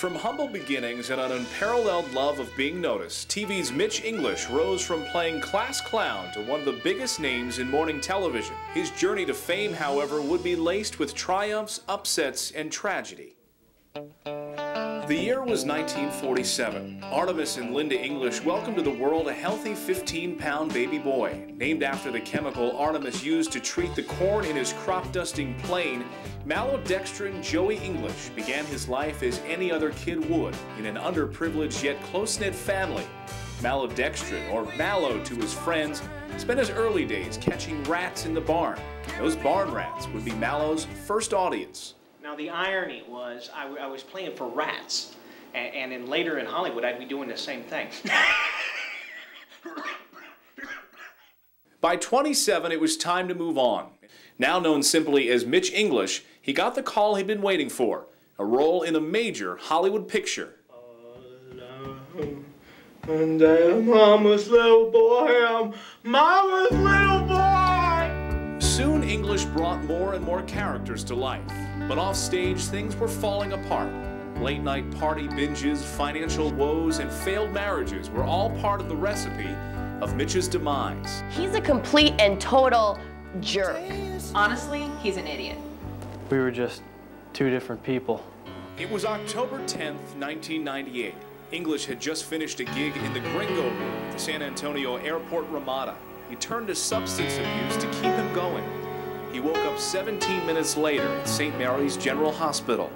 From humble beginnings and an unparalleled love of being noticed, TV's Mitch English rose from playing class clown to one of the biggest names in morning television. His journey to fame, however, would be laced with triumphs, upsets, and tragedy. The year was 1947. Artemus and Linda English welcomed to the world a healthy 15-pound baby boy. Named after the chemical Artemus used to treat the corn in his crop-dusting plane, Mallodextrin Joey English began his life as any other kid would, in an underprivileged yet close-knit family. Mallodextrin, or Mallow to his friends, spent his early days catching rats in the barn. Those barn rats would be Mallow's first audience. Now, the irony was I was playing for rats, and then later in Hollywood I'd be doing the same thing. By 27, it was time to move on. Now known simply as Mitch English, he got the call he'd been waiting for, a role in a major Hollywood picture. And I am Mama's little boy, I'm Mama's little boy! Soon, English brought more and more characters to life. But off stage, things were falling apart. Late-night party binges, financial woes, and failed marriages were all part of the recipe of Mitch's demise. He's a complete and total jerk. Honestly, he's an idiot. We were just two different people. It was October 10th, 1998. English had just finished a gig in the Gringo Room at the San Antonio Airport Ramada. He turned to substance abuse to keep him going. He woke up 17 minutes later at St. Mary's General Hospital.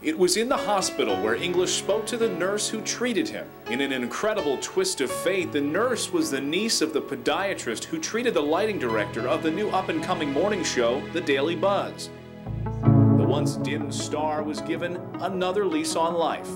It was in the hospital where English spoke to the nurse who treated him. In an incredible twist of fate, the nurse was the niece of the podiatrist who treated the lighting director of the new up-and-coming morning show, The Daily Buzz. The once dim star was given another lease on life.